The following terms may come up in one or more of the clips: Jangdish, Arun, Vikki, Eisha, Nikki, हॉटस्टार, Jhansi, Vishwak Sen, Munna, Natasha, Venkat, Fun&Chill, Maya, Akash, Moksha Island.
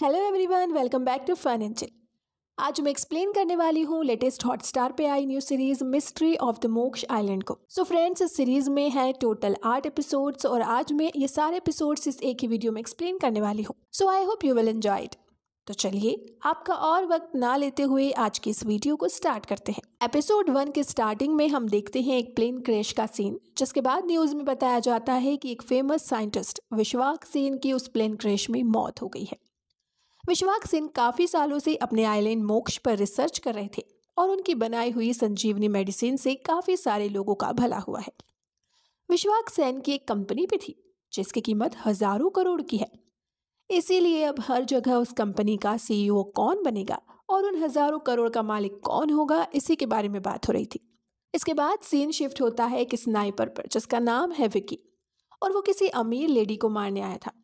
Hello everyone, welcome back to fun and chill. आज मैं explain करने वाली हूँ लेटेस्ट हॉटस्टार पे आई new series mystery of the Moksha island को। सो फ्रेंड्स, इस सीरीज में है टोटल 8 एपिसोड्स और आज मैं ये सारे एपिसोड्स इस एक ही वीडियो में एक्सप्लेन करने वाली हूँ। So I hope you will enjoy it. तो चलिए आपका और वक्त ना लेते हुए आज की इस वीडियो को स्टार्ट करते हैं। एपिसोड 1 के स्टार्टिंग में हम देखते हैं एक प्लेन क्रैश का सीन, जिसके बाद न्यूज़ में बताया जाता है कि एक फेमस साइंटिस्ट विश्वाक सेन की उस प्लेन क्रैश में मौत हो गई है। विश्वाक सेन काफ़ी सालों से अपने आइलैंड मोक्ष पर रिसर्च कर रहे थे और उनकी बनाई हुई संजीवनी मेडिसिन से काफ़ी सारे लोगों का भला हुआ है। विश्वाक सेन की एक कंपनी भी थी जिसकी कीमत हज़ारों करोड़ की है, इसीलिए अब हर जगह उस कंपनी का सीईओ कौन बनेगा और उन हज़ारों करोड़ का मालिक कौन होगा, इसी के बारे में बात हो रही थी। इसके बाद सीन शिफ्ट होता है एक स्नाइपर पर जिसका नाम है विक्की, और वो किसी अमीर लेडी को मारने आया था।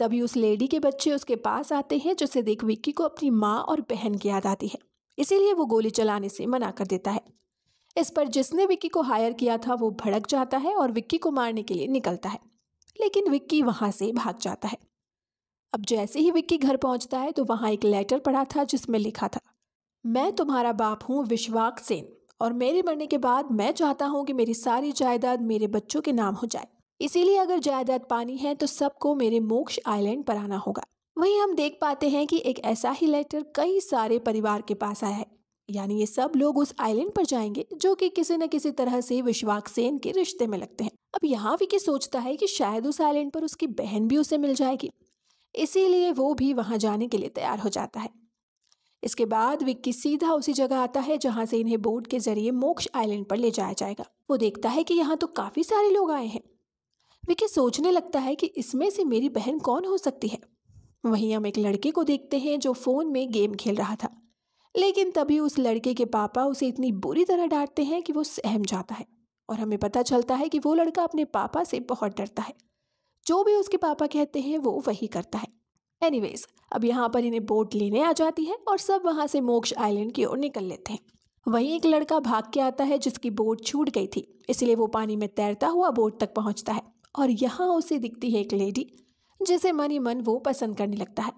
तभी उस लेडी के बच्चे उसके पास आते हैं, जिसे देख विक्की को अपनी माँ और बहन की याद आती है, इसीलिए वो गोली चलाने से मना कर देता है। इस पर जिसने विक्की को हायर किया था वो भड़क जाता है और विक्की को मारने के लिए निकलता है, लेकिन विक्की वहाँ से भाग जाता है। अब जैसे ही विक्की घर पहुँचता है तो वहाँ एक लेटर पड़ा था जिसमें लिखा था, मैं तुम्हारा बाप हूँ विश्वाक सेन, और मेरे मरने के बाद मैं चाहता हूँ कि मेरी सारी जायदाद मेरे बच्चों के नाम हो जाए, इसीलिए अगर जायदाद पानी है तो सबको मेरे मोक्ष आइलैंड पर आना होगा। वहीं हम देख पाते हैं कि एक ऐसा ही लेटर कई सारे परिवार के पास आया है, यानी ये सब लोग उस आइलैंड पर जाएंगे जो कि किसी न किसी तरह से विश्वाक सेन के रिश्ते में लगते हैं। अब यहाँ विक्की सोचता है कि शायद उस आइलैंड पर उसकी बहन भी उसे मिल जाएगी, इसीलिए वो भी वहाँ जाने के लिए तैयार हो जाता है। इसके बाद विक्की सीधा उसी जगह आता है जहाँ से इन्हें बोट के जरिए मोक्ष आइलैंड पर ले जाया जाएगा। वो देखता है कि यहाँ तो काफ़ी सारे लोग आए हैं। विक्की सोचने लगता है कि इसमें से मेरी बहन कौन हो सकती है। वहीं हम एक लड़के को देखते हैं जो फ़ोन में गेम खेल रहा था, लेकिन तभी उस लड़के के पापा उसे इतनी बुरी तरह डांटते हैं कि वो सहम जाता है, और हमें पता चलता है कि वो लड़का अपने पापा से बहुत डरता है। जो भी उसके पापा कहते हैं वो वही करता है। एनीवेज, अब यहाँ पर इन्हें बोट लेने आ जाती है और सब वहाँ से मोक्ष आइलैंड की ओर निकल लेते हैं। वहीं एक लड़का भाग के आता है जिसकी बोट छूट गई थी, इसलिए वो पानी में तैरता हुआ बोट तक पहुँचता है, और यहाँ उसे दिखती है एक लेडी जिसे मन ही मन वो पसंद करने लगता है।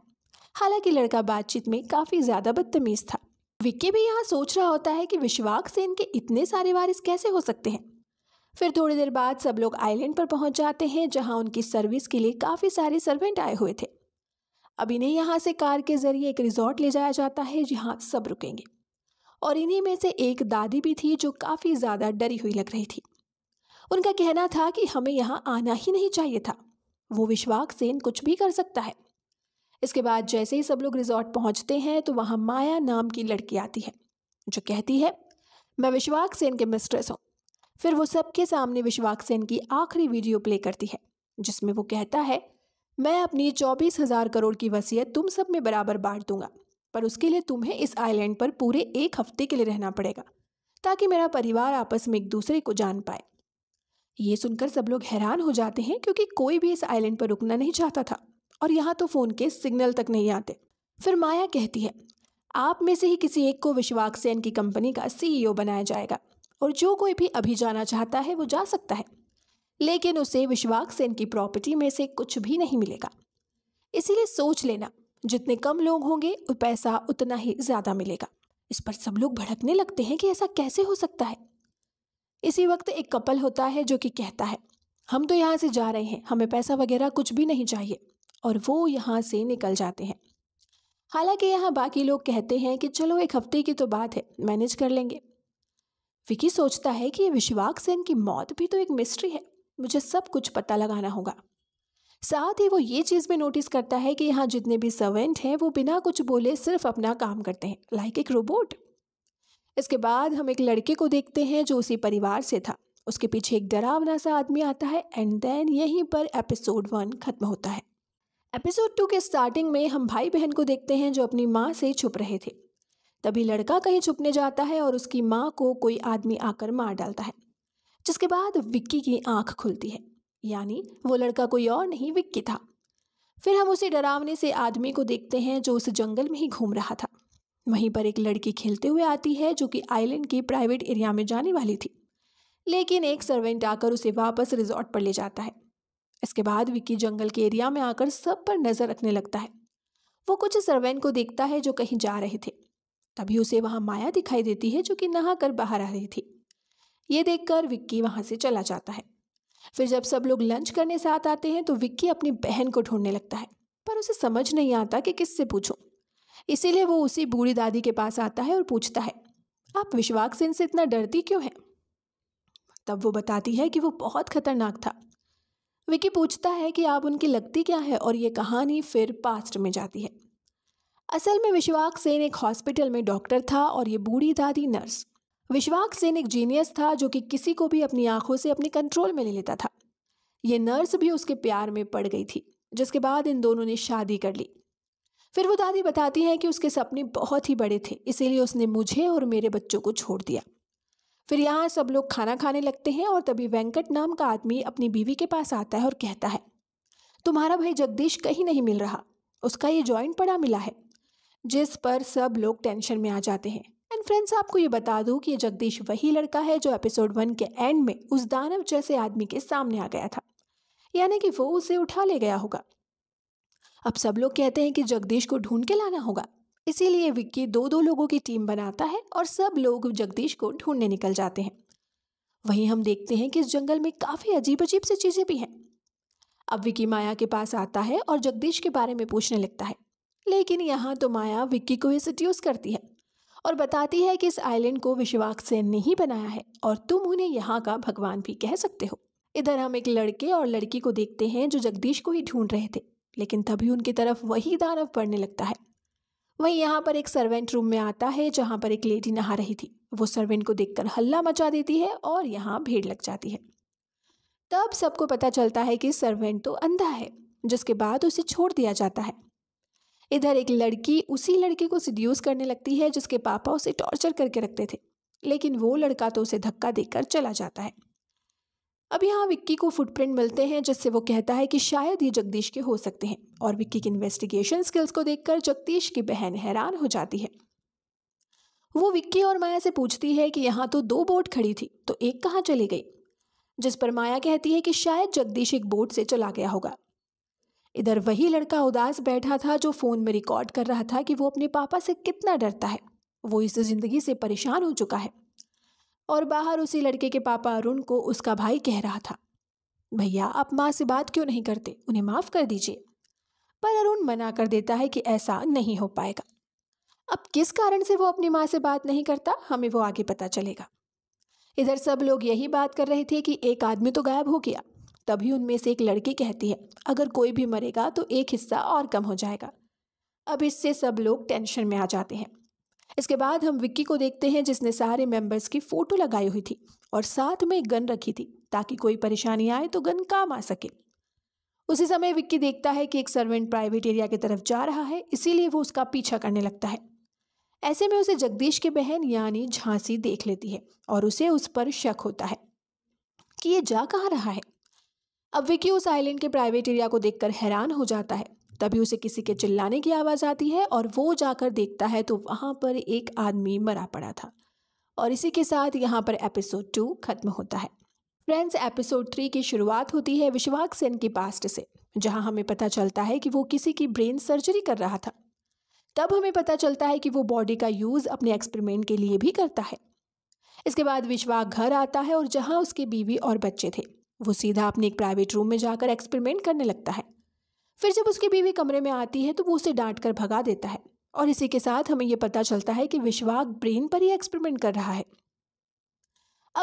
हालांकि लड़का बातचीत में काफ़ी ज़्यादा बदतमीज़ था। विक्की भी यहाँ सोच रहा होता है कि विश्वाक सेन के इतने सारे वारिस कैसे हो सकते हैं। फिर थोड़ी देर बाद सब लोग आइलैंड पर पहुँच जाते हैं जहाँ उनकी सर्विस के लिए काफ़ी सारे सर्वेंट आए हुए थे। अब इन्हें यहाँ से कार के जरिए एक रिजॉर्ट ले जाया जाता है जहाँ सब रुकेंगे, और इन्हीं में से एक दादी भी थी जो काफ़ी ज़्यादा डरी हुई लग रही थी। उनका कहना था कि हमें यहाँ आना ही नहीं चाहिए था, वो विश्वाक सेन कुछ भी कर सकता है। इसके बाद जैसे ही सब लोग रिजॉर्ट पहुँचते हैं तो वहाँ माया नाम की लड़की आती है जो कहती है, मैं विश्वाक सेन के मिस्ट्रेस हूँ। फिर वो सबके सामने विश्वाक सेन की आखिरी वीडियो प्ले करती है जिसमें वो कहता है, मैं अपनी 24,000 करोड़ की वसीयत तुम सब में बराबर बांट दूंगा, पर उसके लिए तुम्हें इस आइलैंड पर पूरे 1 हफ्ते के लिए रहना पड़ेगा ताकि मेरा परिवार आपस में एक दूसरे को जान पाए। ये सुनकर सब लोग हैरान हो जाते हैं क्योंकि कोई भी इस आइलैंड पर रुकना नहीं चाहता था, और यहाँ तो फ़ोन के सिग्नल तक नहीं आते। फिर माया कहती है, आप में से ही किसी एक को विश्वाक सेन की कंपनी का सीईओ बनाया जाएगा, और जो कोई भी अभी जाना चाहता है वो जा सकता है, लेकिन उसे विश्वाक सेन की प्रॉपर्टी में से कुछ भी नहीं मिलेगा। इसीलिए सोच लेना, जितने कम लोग होंगे पैसा उतना ही ज़्यादा मिलेगा। इस पर सब लोग भड़कने लगते हैं कि ऐसा कैसे हो सकता है। इसी वक्त एक कपल होता है जो कि कहता है, हम तो यहाँ से जा रहे हैं, हमें पैसा वगैरह कुछ भी नहीं चाहिए, और वो यहाँ से निकल जाते हैं। हालांकि यहाँ बाकी लोग कहते हैं कि चलो 1 हफ्ते की तो बात है, मैनेज कर लेंगे। विक्की सोचता है कि विश्वाक सेन की मौत भी तो एक मिस्ट्री है, मुझे सब कुछ पता लगाना होगा। साथ ही वो ये चीज़ भी नोटिस करता है कि यहाँ जितने भी सर्वेंट हैं वो बिना कुछ बोले सिर्फ अपना काम करते हैं, लाइक एक रोबोट। इसके बाद हम एक लड़के को देखते हैं जो उसी परिवार से था, उसके पीछे एक डरावना सा आदमी आता है, एंड देन यहीं पर एपिसोड 1 खत्म होता है। एपिसोड 2 के स्टार्टिंग में हम भाई बहन को देखते हैं जो अपनी माँ से छुप रहे थे। तभी लड़का कहीं छुपने जाता है और उसकी माँ को कोई आदमी आकर मार डालता है, जिसके बाद विक्की की आँख खुलती है, यानी वो लड़का कोई और नहीं विक्की था। फिर हम उसी डरावने से आदमी को देखते हैं जो उस जंगल में ही घूम रहा था। वहीं पर एक लड़की खेलते हुए आती है जो कि आइलैंड के प्राइवेट एरिया में जाने वाली थी, लेकिन एक सर्वेंट आकर उसे वापस रिजॉर्ट पर ले जाता है। इसके बाद विक्की जंगल के एरिया में आकर सब पर नज़र रखने लगता है, वो कुछ सर्वेंट को देखता है जो कहीं जा रहे थे। तभी उसे वहाँ माया दिखाई देती है जो कि नहाकर बाहर आ रही थी। ये देखकर विक्की वहाँ से चला जाता है। फिर जब सब लोग लंच करने साथ आते हैं तो विक्की अपनी बहन को ढूंढने लगता है, पर उसे समझ नहीं आता कि किससे पूछूं। इसीलिए वो उसी बूढ़ी दादी के पास आता है और पूछता है, आप विश्वाक सेन से इतना डरती क्यों है? तब वो बताती है कि वो बहुत खतरनाक था। विक्की पूछता है कि आप उनकी लगती क्या है, और ये कहानी फिर पास्ट में जाती है। असल में विश्वाक सेन एक हॉस्पिटल में डॉक्टर था और ये बूढ़ी दादी नर्स। विश्वाक सेन एक जीनियस था जो कि किसी को भी अपनी आंखों से अपने कंट्रोल में ले लेता था। ये नर्स भी उसके प्यार में पड़ गई थी, जिसके बाद इन दोनों ने शादी कर ली। फिर वो दादी बताती है कि उसके सपने बहुत ही बड़े थे, इसीलिए उसने मुझे और मेरे बच्चों को छोड़ दिया। फिर यहाँ सब लोग खाना खाने लगते हैं और तभी वेंकट नाम का आदमी अपनी बीवी के पास आता है और कहता है, तुम्हारा भाई जगदीश कहीं नहीं मिल रहा, उसका ये जॉइंट पड़ा मिला है। जिस पर सब लोग टेंशन में आ जाते हैं। एंड फ्रेंड्स, आपको ये बता दूं कि ये जगदीश वही लड़का है जो एपिसोड 1 के एंड में उस दानव जैसे आदमी के सामने आ गया था, यानी कि वो उसे उठा ले गया होगा। अब सब लोग कहते हैं कि जगदीश को ढूंढ के लाना होगा, इसीलिए विक्की 2-2 लोगों की टीम बनाता है और सब लोग जगदीश को ढूंढने निकल जाते हैं। वहीं हम देखते हैं कि इस जंगल में काफ़ी अजीब अजीब सी चीज़ें भी हैं। अब विक्की माया के पास आता है और जगदीश के बारे में पूछने लगता है, लेकिन यहाँ तो माया विक्की को ही सट्यूज़ करती है और बताती है कि इस आइलैंड को विश्वाक सेन ने ही बनाया है और तुम उन्हें यहाँ का भगवान भी कह सकते हो। इधर हम एक लड़के और लड़की को देखते हैं जो जगदीश को ही ढूंढ रहे थे, लेकिन तभी उनकी तरफ वही दानव पड़ने लगता है। वहीं यहाँ पर एक सर्वेंट रूम में आता है जहाँ पर एक लेडी नहा रही थी। वो सर्वेंट को देखकर हल्ला मचा देती है और यहाँ भीड़ लग जाती है। तब सबको पता चलता है कि सर्वेंट तो अंधा है, जिसके बाद उसे छोड़ दिया जाता है। इधर एक लड़की उसी लड़के को सड्यूस करने लगती है जिसके पापा उसे टॉर्चर करके रखते थे, लेकिन वो लड़का तो उसे धक्का देकर चला जाता है। अब यहाँ विक्की को फुटप्रिंट मिलते हैं जिससे वो कहता है कि शायद ये जगदीश के हो सकते हैं, और विक्की की इन्वेस्टिगेशन स्किल्स को देखकर जगदीश की बहन हैरान हो जाती है। वो विक्की और माया से पूछती है कि यहाँ तो 2 बोट खड़ी थी, तो एक कहाँ चली गई, जिस पर माया कहती है कि शायद जगदीश एक बोट से चला गया होगा। इधर वही लड़का उदास बैठा था जो फ़ोन में रिकॉर्ड कर रहा था कि वो अपने पापा से कितना डरता है। वो इस ज़िंदगी से परेशान हो चुका है, और बाहर उसी लड़के के पापा अरुण को उसका भाई कह रहा था, भैया आप माँ से बात क्यों नहीं करते, उन्हें माफ़ कर दीजिए। पर अरुण मना कर देता है कि ऐसा नहीं हो पाएगा। अब किस कारण से वो अपनी माँ से बात नहीं करता, हमें वो आगे पता चलेगा। इधर सब लोग यही बात कर रहे थे कि एक आदमी तो गायब हो गया। तभी उनमें से एक लड़की कहती है, अगर कोई भी मरेगा तो एक हिस्सा और कम हो जाएगा। अब इससे सब लोग टेंशन में आ जाते हैं। इसके बाद हम विक्की को देखते हैं जिसने सारे मेंबर्स की फ़ोटो लगाई हुई थी और साथ में एक गन रखी थी ताकि कोई परेशानी आए तो गन काम आ सके। उसी समय विक्की देखता है कि एक सर्वेंट प्राइवेट एरिया की तरफ जा रहा है, इसीलिए वो उसका पीछा करने लगता है। ऐसे में उसे जगदीश की बहन यानी झांसी देख लेती है और उसे उस पर शक होता है कि ये जा कहाँ रहा है। अब विक्की उस आइलैंड के प्राइवेट एरिया को देखकर हैरान हो जाता है। तभी उसे किसी के चिल्लाने की आवाज़ आती है और वो जाकर देखता है तो वहाँ पर एक आदमी मरा पड़ा था। और इसी के साथ यहाँ पर एपिसोड 2 खत्म होता है। फ्रेंड्स, एपिसोड 3 की शुरुआत होती है विश्वाक सेन की पास्ट से, जहाँ हमें पता चलता है कि वो किसी की ब्रेन सर्जरी कर रहा था। तब हमें पता चलता है कि वो बॉडी का यूज़ अपने एक्सपेरिमेंट के लिए भी करता है। इसके बाद विश्वाक घर आता है और जहाँ उसकी बीवी और बच्चे थे, वो सीधा अपने एक प्राइवेट रूम में जाकर एक्सपेरिमेंट करने लगता है। फिर जब उसकी बीवी कमरे में आती है तो वो उसे डांट कर भगा देता है। और इसी के साथ हमें ये पता चलता है कि विश्वाक ब्रेन पर ही एक्सपेरिमेंट कर रहा है।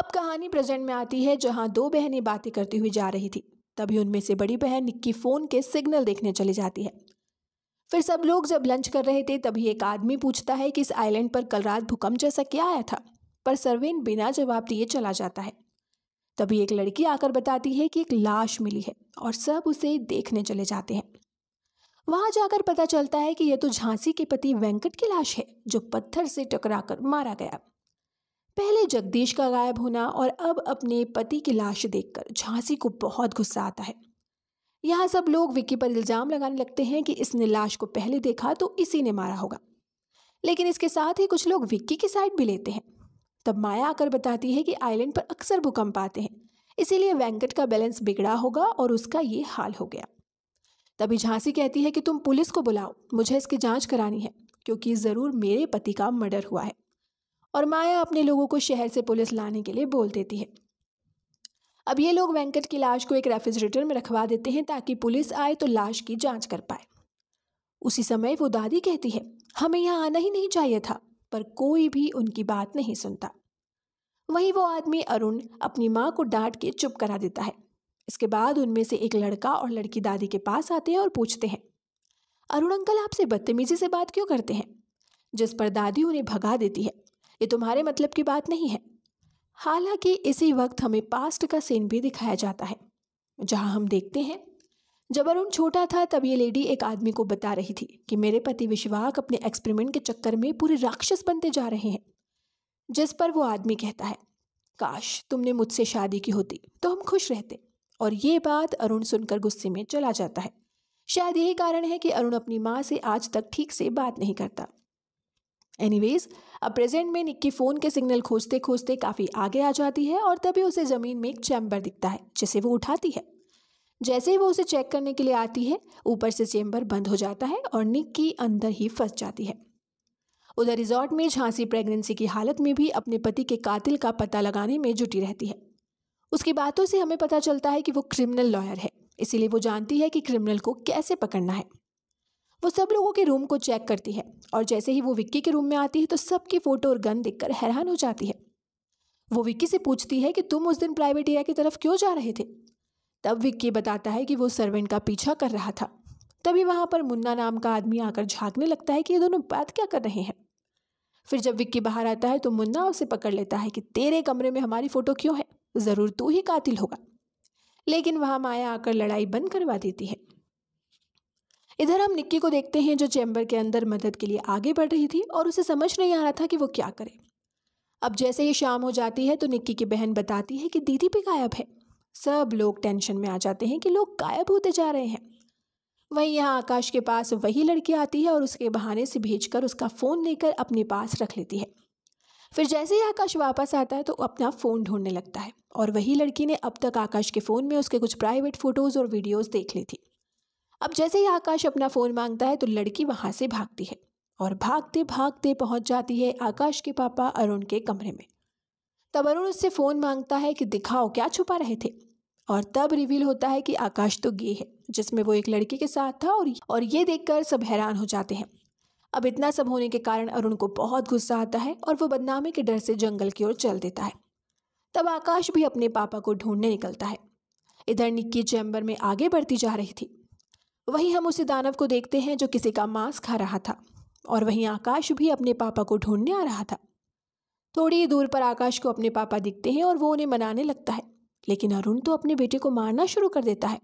अब कहानी प्रेजेंट में आती है जहाँ 2 बहनें बातें करती हुई जा रही थी। तभी उनमें से बड़ी बहन निक्की फ़ोन के सिग्नल देखने चली जाती है। फिर सब लोग जब लंच कर रहे थे तभी एक आदमी पूछता है कि इस आइलैंड पर कल रात भूकंप जैसा क्या आया था, पर सर्वेंट बिना जवाब दिए चला जाता है। तभी एक लड़की आकर बताती है कि एक लाश मिली है और सब उसे देखने चले जाते हैं। वहाँ जाकर पता चलता है कि यह तो झांसी के पति वेंकट की लाश है जो पत्थर से टकराकर मारा गया। पहले जगदीश का गायब होना और अब अपने पति की लाश देखकर झांसी को बहुत गुस्सा आता है। यहाँ सब लोग विक्की पर इल्ज़ाम लगाने लगते हैं कि इसने लाश को पहले देखा तो इसी ने मारा होगा, लेकिन इसके साथ ही कुछ लोग विक्की की साइड भी लेते हैं। तब माया आकर बताती है कि आइलैंड पर अक्सर भूकंप आते हैं, इसीलिए वेंकट का बैलेंस बिगड़ा होगा और उसका ये हाल हो गया। तभी झांसी कहती है कि तुम पुलिस को बुलाओ, मुझे इसकी जांच करानी है क्योंकि ज़रूर मेरे पति का मर्डर हुआ है। और माया अपने लोगों को शहर से पुलिस लाने के लिए बोल देती है। अब ये लोग वेंकट की लाश को एक रेफ्रिजरेटर में रखवा देते हैं ताकि पुलिस आए तो लाश की जांच कर पाए। उसी समय वो दादी कहती है, हमें यहाँ आना ही नहीं चाहिए था, पर कोई भी उनकी बात नहीं सुनता। वहीं वो आदमी अरुण अपनी माँ को डांट के चुप करा देता है। इसके बाद उनमें से एक लड़का और लड़की दादी के पास आते हैं और पूछते हैं, अरुण अंकल आपसे बदतमीजी से बात क्यों करते हैं? जिस पर दादी उन्हें भगा देती है, ये तुम्हारे मतलब की बात नहीं है। हालांकि इसी वक्त हमें पास्ट का सीन भी दिखाया जाता है, जहां हम देखते हैं जब अरुण छोटा था तब ये लेडी एक आदमी को बता रही थी कि मेरे पति विश्वाक अपने एक्सपेरिमेंट के चक्कर में पूरे राक्षस बनते जा रहे हैं। जिस पर वो आदमी कहता है, काश तुमने मुझसे शादी की होती तो हम खुश रहते। और ये बात अरुण सुनकर गुस्से में चला जाता है। शायद यही कारण है कि अरुण अपनी माँ से आज तक ठीक से बात नहीं करता। एनीवेज, अब प्रेजेंट में निक्की फ़ोन के सिग्नल खोजते खोजते काफ़ी आगे आ जाती है और तभी उसे ज़मीन में एक चैम्बर दिखता है जिसे वो उठाती है। जैसे ही वो उसे चेक करने के लिए आती है, ऊपर से चैम्बर बंद हो जाता है और निक्की अंदर ही फंस जाती है। उधर रिजॉर्ट में झांसी प्रेगनेंसी की हालत में भी अपने पति के कातिल का पता लगाने में जुटी रहती है। उसकी बातों से हमें पता चलता है कि वो क्रिमिनल लॉयर है, इसीलिए वो जानती है कि क्रिमिनल को कैसे पकड़ना है। वो सब लोगों के रूम को चेक करती है और जैसे ही वो विक्की के रूम में आती है तो सबकी फ़ोटो और गन देखकर हैरान हो जाती है। वो विक्की से पूछती है कि तुम उस दिन प्राइवेट एरिया की तरफ क्यों जा रहे थे? तब विक्की बताता है कि वो सर्वेंट का पीछा कर रहा था। तभी वहाँ पर मुन्ना नाम का आदमी आकर झाँकने लगता है कि ये दोनों बात क्या कर रहे हैं। फिर जब विक्की बाहर आता है तो मुन्ना उसे पकड़ लेता है कि तेरे कमरे में हमारी फ़ोटो क्यों है, ज़रूर तू ही कातिल होगा। लेकिन वहाँ माया आकर लड़ाई बंद करवा देती है। इधर हम निक्की को देखते हैं जो चैम्बर के अंदर मदद के लिए आगे बढ़ रही थी और उसे समझ नहीं आ रहा था कि वो क्या करे। अब जैसे ही शाम हो जाती है तो निक्की की बहन बताती है कि दीदी भी गायब है। सब लोग टेंशन में आ जाते हैं कि लोग गायब होते जा रहे हैं। वहीं यहाँ आकाश के पास वही लड़की आती है और उसके बहाने से भेजकर उसका फ़ोन लेकर अपने पास रख लेती है। फिर जैसे ही आकाश वापस आता है तो अपना फ़ोन ढूंढने लगता है और वही लड़की ने अब तक आकाश के फ़ोन में उसके कुछ प्राइवेट फ़ोटोज़ और वीडियोज़ देख ली थी। अब जैसे ही आकाश अपना फ़ोन मांगता है तो लड़की वहाँ से भागती है और भागते भागते पहुँच जाती है आकाश के पापा अरुण के कमरे में। तब अरुण उससे फ़ोन मांगता है कि दिखाओ क्या छुपा रहे थे, और तब रिवील होता है कि आकाश तो गे है जिसमें वो एक लड़की के साथ था और ये देखकर सब हैरान हो जाते हैं। अब इतना सब होने के कारण अरुण को बहुत गुस्सा आता है और वो बदनामी के डर से जंगल की ओर चल देता है। तब आकाश भी अपने पापा को ढूंढने निकलता है। इधर निक्की चैम्बर में आगे बढ़ती जा रही थी। वहीं हम उसे दानव को देखते हैं जो किसी का मांस खा रहा था और वहीं आकाश भी अपने पापा को ढूंढने आ रहा था। थोड़ी दूर पर आकाश को अपने पापा दिखते हैं और वो उन्हें मनाने लगता है, लेकिन अरुण तो अपने बेटे को मारना शुरू कर देता है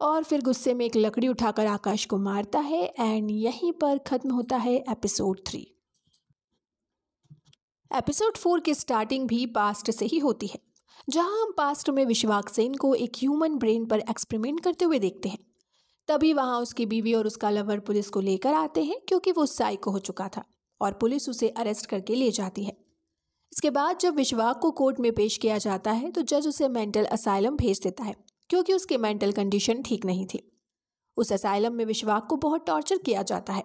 और फिर गुस्से में एक लकड़ी उठाकर आकाश को मारता है। एंड यहीं पर ख़त्म होता है एपिसोड 3। एपिसोड 4 की स्टार्टिंग भी पास्ट से ही होती है, जहां हम पास्ट में विश्वाक सेन को एक ह्यूमन ब्रेन पर एक्सपेरिमेंट करते हुए देखते हैं। तभी वहां उसकी बीवी और उसका लवर पुलिस को लेकर आते हैं क्योंकि वो साइको हो चुका था और पुलिस उसे अरेस्ट करके ले जाती है। इसके बाद जब विश्वाक को कोर्ट में पेश किया जाता है तो जज उसे मेंटल असाइलम भेज देता है क्योंकि उसकी मेंटल कंडीशन ठीक नहीं थी। उस असाइलम में विश्वाक को बहुत टॉर्चर किया जाता है।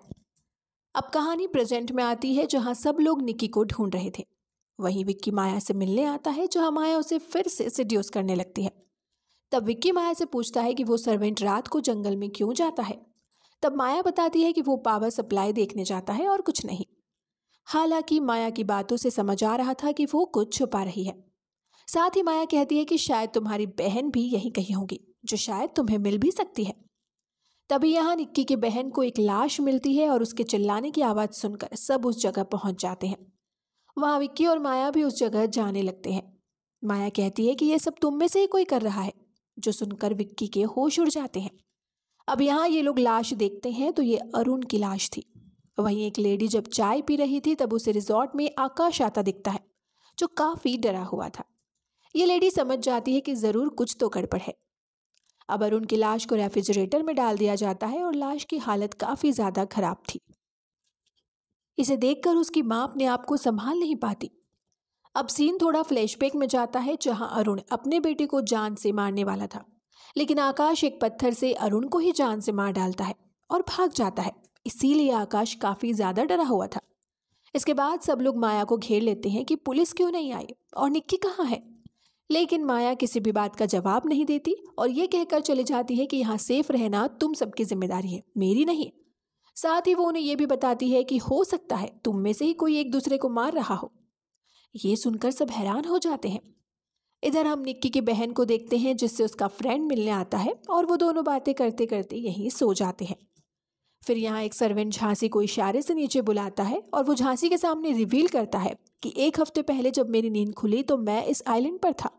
अब कहानी प्रेजेंट में आती है जहां सब लोग निक्की को ढूंढ रहे थे। वहीं विक्की माया से मिलने आता है जहां माया उसे फिर से सिड्यूस करने लगती है। तब विक्की माया से पूछता है कि वो सर्वेंट रात को जंगल में क्यों जाता है। तब माया बताती है कि वो पावर सप्लाई देखने जाता है और कुछ नहीं। हालांकि माया की बातों से समझ आ रहा था कि वो कुछ छुपा रही है। साथ ही माया कहती है कि शायद तुम्हारी बहन भी यहीं कहीं होगी जो शायद तुम्हें मिल भी सकती है। तभी यहाँ निक्की की बहन को एक लाश मिलती है और उसके चिल्लाने की आवाज़ सुनकर सब उस जगह पहुँच जाते हैं। वहाँ विक्की और माया भी उस जगह जाने लगते हैं। माया कहती है कि यह सब तुम में से ही कोई कर रहा है, जो सुनकर विक्की के होश उड़ जाते हैं। अब यहाँ ये लोग लाश देखते हैं तो ये अरुण की लाश थी। वहीं एक लेडी जब चाय पी रही थी तब उसे रिजॉर्ट में आकाश आता दिखता है जो काफ़ी डरा हुआ था। ये लेडी समझ जाती है कि ज़रूर कुछ तो गड़बड़ है। अब अरुण की लाश को रेफ्रिजरेटर में डाल दिया जाता है और लाश की हालत काफ़ी ज़्यादा खराब थी। इसे देखकर उसकी माँ अपने आप को संभाल नहीं पाती। अब सीन थोड़ा फ्लैशबैक में जाता है जहाँ अरुण अपने बेटे को जान से मारने वाला था, लेकिन आकाश एक पत्थर से अरुण को ही जान से मार डालता है और भाग जाता है। इसीलिए आकाश काफ़ी ज़्यादा डरा हुआ था। इसके बाद सब लोग माया को घेर लेते हैं कि पुलिस क्यों नहीं आई और निक्की कहाँ है, लेकिन माया किसी भी बात का जवाब नहीं देती और ये कहकर चली जाती है कि यहाँ सेफ रहना तुम सबकी जिम्मेदारी है, मेरी नहीं। साथ ही वो उन्हें यह भी बताती है कि हो सकता है तुम में से ही कोई एक दूसरे को मार रहा हो। ये सुनकर सब हैरान हो जाते हैं। इधर हम निक्की की बहन को देखते हैं जिससे उसका फ्रेंड मिलने आता है और वो दोनों बातें करते करते यहीं सो जाते हैं। फिर यहाँ एक सर्वेंट झांसी को इशारे से नीचे बुलाता है और वो झांसी के सामने रिवील करता है कि 1 हफ्ते पहले जब मेरी नींद खुली तो मैं इस आइलैंड पर था।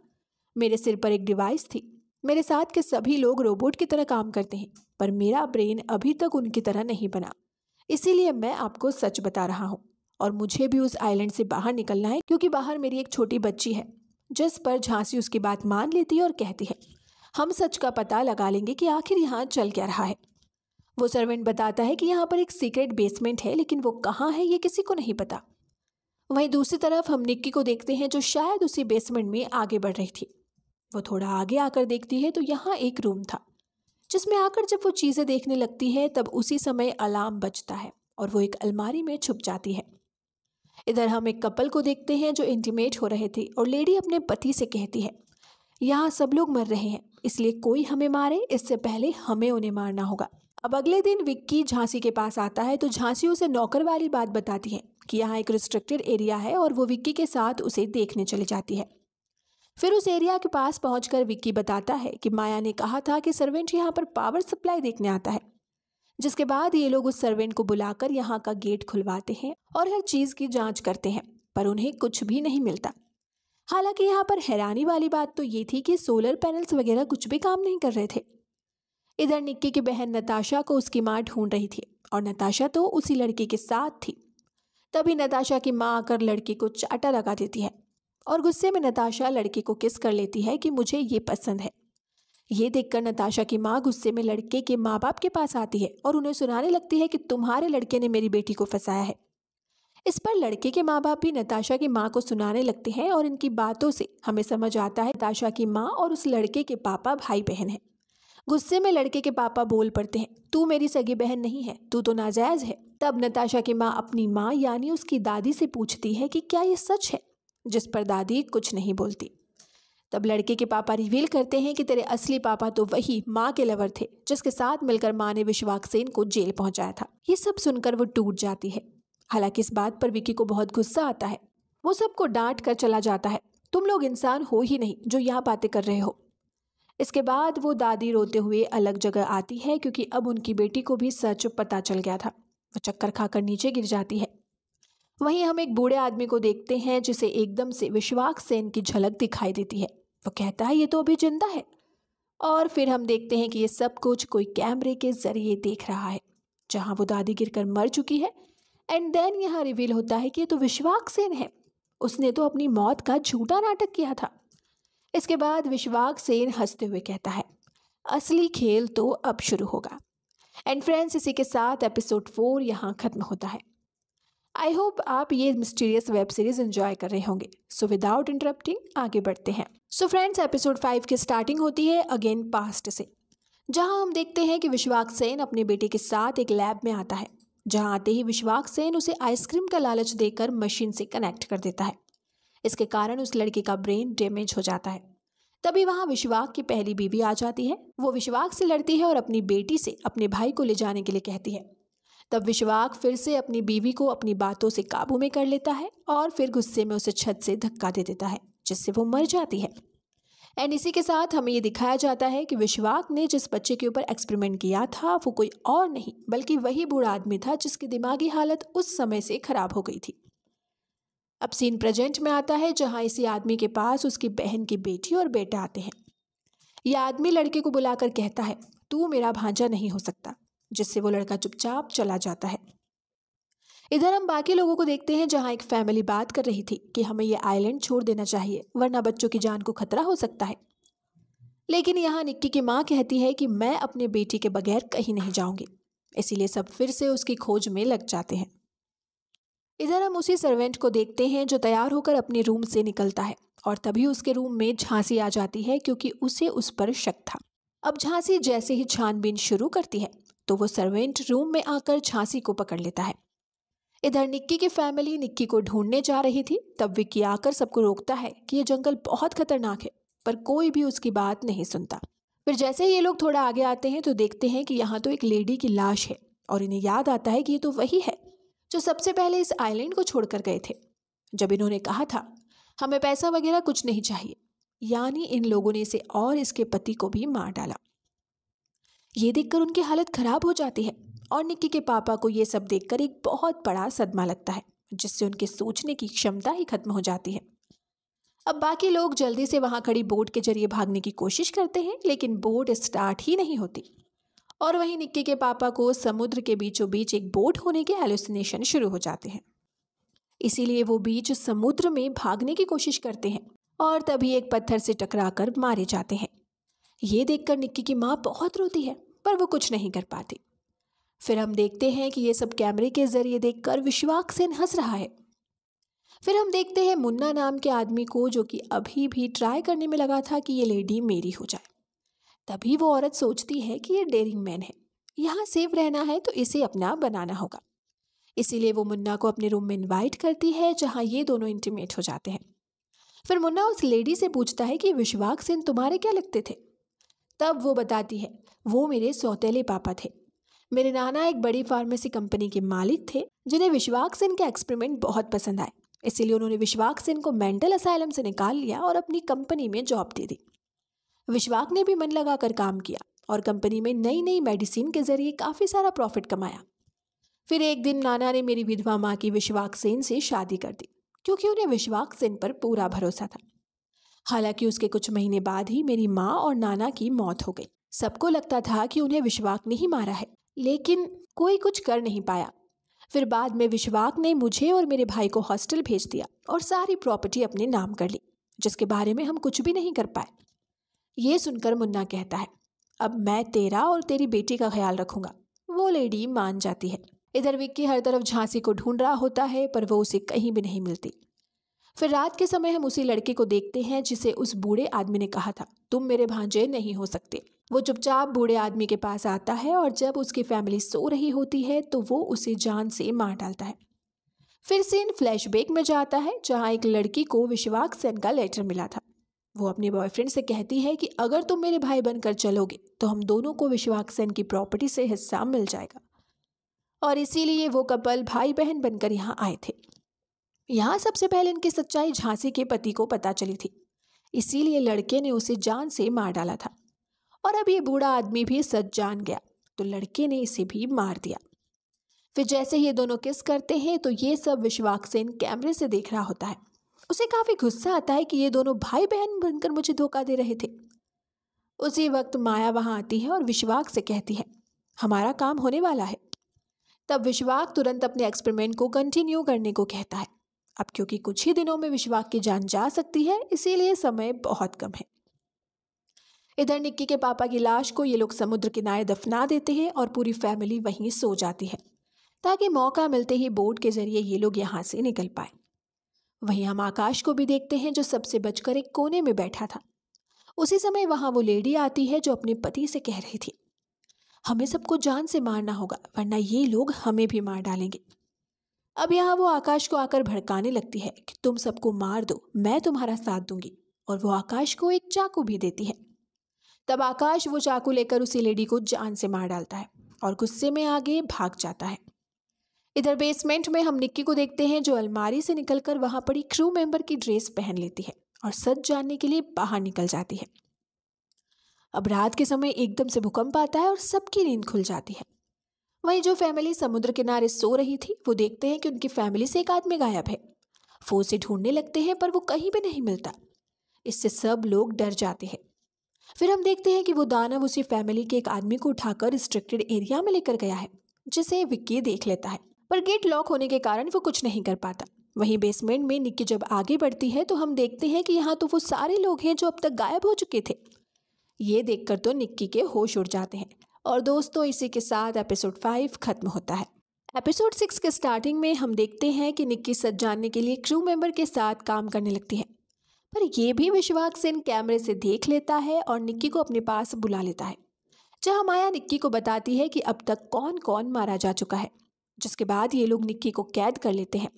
मेरे सिर पर एक डिवाइस थी। मेरे साथ के सभी लोग रोबोट की तरह काम करते हैं पर मेरा ब्रेन अभी तक उनकी तरह नहीं बना, इसीलिए मैं आपको सच बता रहा हूँ। और मुझे भी उस आइलैंड से बाहर निकलना है क्योंकि बाहर मेरी एक छोटी बच्ची है। जिस पर झांसी उसकी बात मान लेती है और कहती है हम सच का पता लगा लेंगे कि आखिर यहाँ चल क्या रहा है। वो सर्वेंट बताता है कि यहाँ पर एक सीक्रेट बेसमेंट है लेकिन वो कहाँ है ये किसी को नहीं पता। वहीं दूसरी तरफ हम निक्की को देखते हैं जो शायद उसी बेसमेंट में आगे बढ़ रही थी। वो थोड़ा आगे आकर देखती है तो यहाँ एक रूम था जिसमें आकर जब वो चीज़ें देखने लगती है तब उसी समय अलार्म बजता है और वो एक अलमारी में छुप जाती है। इधर हम एक कपल को देखते हैं जो इंटीमेट हो रहे थे और लेडी अपने पति से कहती है यहाँ सब लोग मर रहे हैं इसलिए कोई हमें मारे इससे पहले हमें उन्हें मारना होगा। अब अगले दिन विक्की झांसी के पास आता है तो झांसी उसे नौकर वाली बात बताती है कि यहाँ एक रिस्ट्रिक्टेड एरिया है और वो विक्की के साथ उसे देखने चली जाती है। फिर उस एरिया के पास पहुंचकर विक्की बताता है कि माया ने कहा था कि सर्वेंट यहाँ पर पावर सप्लाई देखने आता है, जिसके बाद ये लोग उस सर्वेंट को बुलाकर यहाँ का गेट खुलवाते हैं और हर चीज़ की जाँच करते हैं पर उन्हें कुछ भी नहीं मिलता। हालाँकि यहाँ पर हैरानी वाली बात तो ये थी कि सोलर पैनल्स वगैरह कुछ भी काम नहीं कर रहे थे। इधर निक्की की बहन नताशा को उसकी माँ ढूंढ रही थी और नताशा तो उसी लड़की के साथ थी। तभी नताशा की माँ आकर लड़की को चाटा लगा देती है और गुस्से में नताशा लड़की को किस कर लेती है कि मुझे ये पसंद है। ये देखकर नताशा की माँ गुस्से में लड़के के माँ बाप के पास आती है और उन्हें सुनाने लगती है कि तुम्हारे लड़के ने मेरी बेटी को फंसाया है। इस पर लड़के के माँ बाप भी नताशा की माँ को सुनाने लगते हैं और इनकी बातों से हमें समझ आता है नताशा की माँ और उस लड़के के पापा भाई बहन हैं। गुस्से में लड़के के पापा बोल पड़ते हैं तू मेरी सगी बहन नहीं है, तू तो नाजायज है। तब नताशा की माँ अपनी माँ यानी उसकी दादी से पूछती है कि क्या ये सच है, जिस पर दादी कुछ नहीं बोलती। तब लड़के के पापा रिवील करते हैं कि तेरे असली पापा तो वही माँ के लवर थे जिसके साथ मिलकर माँ ने विश्वाक सेन को जेल पहुँचाया था। ये सब सुनकर वो टूट जाती है। हालांकि इस बात पर विक्की को बहुत गुस्सा आता है। वो सबको डांट कर चला जाता है तुम लोग इंसान हो ही नहीं जो यहाँ बातें कर रहे हो। इसके बाद वो दादी रोते हुए अलग जगह आती है क्योंकि अब उनकी बेटी को भी सच पता चल गया था। वो चक्कर खाकर नीचे गिर जाती है। वहीं हम एक बूढ़े आदमी को देखते हैं जिसे एकदम से विश्वाक सेन की झलक दिखाई देती है। वो कहता है ये तो अभी जिंदा है और फिर हम देखते हैं कि ये सब कुछ कोई कैमरे के जरिए देख रहा है जहाँ वो दादी गिरकर मर चुकी है। एंड देन यहाँ रिवील होता है कि ये तो विश्वाक सेन है, उसने तो अपनी मौत का झूठा नाटक किया था। इसके बाद विश्वाक सेन हंसते हुए कहता है असली खेल तो अब शुरू होगा। एंड फ्रेंड्स इसी के साथ एपिसोड 4 यहाँ ख़त्म होता है। आई होप आप ये मिस्टीरियस वेब सीरीज़ एंजॉय कर रहे होंगे। सो विदाउट इंटरप्टिंग आगे बढ़ते हैं। सो फ्रेंड्स एपिसोड 5 की स्टार्टिंग होती है अगेन पास्ट से, जहाँ हम देखते हैं कि विश्वाक सेन अपने बेटे के साथ एक लैब में आता है, जहाँ आते ही विश्वाक सेन उसे आइसक्रीम का लालच देकर मशीन से कनेक्ट कर देता है। इसके कारण उस लड़की का ब्रेन डैमेज हो जाता है। तभी वहाँ विश्वाक की पहली बीवी आ जाती है। वो विश्वाक से लड़ती है और अपनी बेटी से अपने भाई को ले जाने के लिए कहती है। तब विश्वाक फिर से अपनी बीवी को अपनी बातों से काबू में कर लेता है और फिर गुस्से में उसे छत से धक्का दे देता है जिससे वो मर जाती है। एंड इसी के साथ हमें ये दिखाया जाता है कि विश्वाक ने जिस बच्चे के ऊपर एक्सपेरिमेंट किया था वो कोई और नहीं बल्कि वही बूढ़ा आदमी था जिसकी दिमागी हालत उस समय से खराब हो गई थी। अब सीन प्रेजेंट में आता है जहां इसी आदमी के पास उसकी बहन की बेटी और बेटा आते हैं। यह आदमी लड़के को बुलाकर कहता है तू मेरा भांजा नहीं हो सकता, जिससे वो लड़का चुपचाप चला जाता है। इधर हम बाकी लोगों को देखते हैं जहां एक फैमिली बात कर रही थी कि हमें यह आइलैंड छोड़ देना चाहिए वरना बच्चों की जान को खतरा हो सकता है। लेकिन यहाँ निक्की की माँ कहती है कि मैं अपने बेटी के बगैर कहीं नहीं जाऊँगी, इसीलिए सब फिर से उसकी खोज में लग जाते हैं। इधर हम उसी सर्वेंट को देखते हैं जो तैयार होकर अपने रूम से निकलता है और तभी उसके रूम में झांसी आ जाती है क्योंकि उसे उस पर शक था। अब झांसी जैसे ही छानबीन शुरू करती है तो वो सर्वेंट रूम में आकर झांसी को पकड़ लेता है। इधर निक्की की फैमिली निक्की को ढूंढने जा रही थी तब विक्की आकर सबको रोकता है कि ये जंगल बहुत खतरनाक है, पर कोई भी उसकी बात नहीं सुनता। फिर जैसे ही ये लोग थोड़ा आगे आते हैं तो देखते हैं कि यहाँ तो एक लेडी की लाश है और इन्हें याद आता है कि ये तो वही है जो सबसे पहले इस आइलैंड को छोड़कर गए थे जब इन्होंने कहा था हमें पैसा वगैरह कुछ नहीं चाहिए। यानी इन लोगों ने इसे और इसके पति को भी मार डाला। ये देखकर उनकी हालत खराब हो जाती है और निक्की के पापा को ये सब देखकर एक बहुत बड़ा सदमा लगता है जिससे उनके सोचने की क्षमता ही खत्म हो जाती है। अब बाकी लोग जल्दी से वहाँ खड़ी बोट के जरिए भागने की कोशिश करते हैं लेकिन बोट स्टार्ट ही नहीं होती और वहीं निक्की के पापा को समुद्र के बीचों बीच एक बोट होने के हैलुसिनेशन शुरू हो जाते हैं, इसीलिए वो बीच समुद्र में भागने की कोशिश करते हैं और तभी एक पत्थर से टकराकर मारे जाते हैं। ये देखकर निक्की की माँ बहुत रोती है पर वो कुछ नहीं कर पाती। फिर हम देखते हैं कि ये सब कैमरे के जरिए देखकर विश्वाक सेन हंस रहा है। फिर हम देखते हैं मुन्ना नाम के आदमी को जो कि अभी भी ट्राई करने में लगा था कि ये लेडी मेरी हो जाए। तभी वो औरत सोचती है कि ये डेयरिंग मैन है, यहाँ सेफ रहना है तो इसे अपना बनाना होगा, इसीलिए वो मुन्ना को अपने रूम में इनवाइट करती है जहाँ ये दोनों इंटीमेट हो जाते हैं। फिर मुन्ना उस लेडी से पूछता है कि विश्वाक सेन तुम्हारे क्या लगते थे। तब वो बताती है वो मेरे सौतेले पापा थे। मेरे नाना एक बड़ी फार्मेसी कंपनी के मालिक थे जिन्हें विश्वाक सेन के एक्सपेरिमेंट बहुत पसंद आए, इसीलिए उन्होंने विश्वाक सेन को मेंटल असाइलम से निकाल लिया और अपनी कंपनी में जॉब दे दी। विश्वाक ने भी मन लगाकर काम किया और कंपनी में नई नई मेडिसिन के जरिए काफ़ी सारा प्रॉफिट कमाया। फिर एक दिन नाना ने मेरी विधवा माँ की विश्वाक सेन से शादी कर दी क्योंकि उन्हें विश्वाक सेन पर पूरा भरोसा था। हालांकि उसके कुछ महीने बाद ही मेरी माँ और नाना की मौत हो गई। सबको लगता था कि उन्हें विश्वाक ने ही मारा है लेकिन कोई कुछ कर नहीं पाया। फिर बाद में विश्वाक ने मुझे और मेरे भाई को हॉस्टल भेज दिया और सारी प्रॉपर्टी अपने नाम कर ली जिसके बारे में हम कुछ भी नहीं कर पाए। ये सुनकर मुन्ना कहता है अब मैं तेरा और तेरी बेटी का ख्याल रखूंगा। वो लेडी मान जाती है। इधर विक्की हर तरफ झांसी को ढूंढ रहा होता है पर वो उसे कहीं भी नहीं मिलती। फिर रात के समय हम उसी लड़के को देखते हैं जिसे उस बूढ़े आदमी ने कहा था तुम मेरे भांजे नहीं हो सकते। वो चुपचाप बूढ़े आदमी के पास आता है और जब उसकी फैमिली सो रही होती है तो वो उसे जान से मार डालता है। फिर सीन फ्लैशबैक में जाता है जहाँ एक लड़की को विश्वाक सेन का लेटर मिला था। वो अपने बॉयफ्रेंड से कहती है कि अगर तुम मेरे भाई बनकर चलोगे तो हम दोनों को विश्वाक सेन की प्रॉपर्टी से हिस्सा मिल जाएगा और इसीलिए वो कपल भाई बहन बनकर यहाँ आए थे। यहाँ सबसे पहले इनकी सच्चाई झांसी के पति को पता चली थी, इसीलिए लड़के ने उसे जान से मार डाला था और अब ये बूढ़ा आदमी भी सच जान गया तो लड़के ने इसे भी मार दिया। फिर जैसे ही ये दोनों किस करते हैं तो ये सब विश्वाक सेन कैमरे से देख रहा होता है। उसे काफ़ी गुस्सा आता है कि ये दोनों भाई बहन बनकर मुझे धोखा दे रहे थे। उसी वक्त माया वहाँ आती है और विश्वाक से कहती है हमारा काम होने वाला है। तब विश्वाक तुरंत अपने एक्सपेरिमेंट को कंटिन्यू करने को कहता है। अब क्योंकि कुछ ही दिनों में विश्वाक की जान जा सकती है इसीलिए समय बहुत कम है। इधर निक्की के पापा की लाश को ये लोग समुद्र किनारे दफना देते हैं और पूरी फैमिली वहीं सो जाती है ताकि मौका मिलते ही बोट के जरिए ये लोग यहाँ से निकल पाए। वहीं हम आकाश को भी देखते हैं जो सबसे बचकर एक कोने में बैठा था। उसी समय वहाँ वो लेडी आती है जो अपने पति से कह रही थी हमें सबको जान से मारना होगा वरना ये लोग हमें भी मार डालेंगे। अब यहाँ वो आकाश को आकर भड़काने लगती है कि तुम सबको मार दो, मैं तुम्हारा साथ दूंगी और वो आकाश को एक चाकू भी देती है। तब आकाश वो चाकू लेकर उसी लेडी को जान से मार डालता है और गुस्से में आगे भाग जाता है। इधर बेसमेंट में हम निक्की को देखते हैं जो अलमारी से निकलकर वहाँ पड़ी क्रू मेंबर की ड्रेस पहन लेती है और सच जानने के लिए बाहर निकल जाती है। अब रात के समय एकदम से भूकंप आता है और सबकी नींद खुल जाती है। वहीं जो फैमिली समुद्र किनारे सो रही थी वो देखते हैं कि उनकी फैमिली से एक आदमी गायब है। वो उसे ढूंढने लगते हैं पर वो कहीं भी नहीं मिलता। इससे सब लोग डर जाते हैं। फिर हम देखते हैं कि वो दानव उसी फैमिली के एक आदमी को उठाकर रिस्ट्रिक्टेड एरिया में लेकर गया है जिसे विक्की देख लेता है पर गेट लॉक होने के कारण वो कुछ नहीं कर पाता। वहीं बेसमेंट में निक्की जब आगे बढ़ती है तो हम देखते हैं कि यहाँ तो वो सारे लोग हैं जो अब तक गायब हो चुके थे। ये देखकर तो निक्की के होश उड़ जाते हैं। और दोस्तों इसी के साथ एपिसोड 5 खत्म होता है। एपिसोड 6 के स्टार्टिंग में हम देखते हैं कि निक्की सच जानने के लिए क्रू मेंबर के साथ काम करने लगती है पर यह भी विश्वाक सेन कैमरे से देख लेता है और निक्की को अपने पास बुला लेता है, जहां माया निक्की को बताती है कि अब तक कौन कौन मारा जा चुका है, जिसके बाद ये लोग निक्की को कैद कर लेते हैं।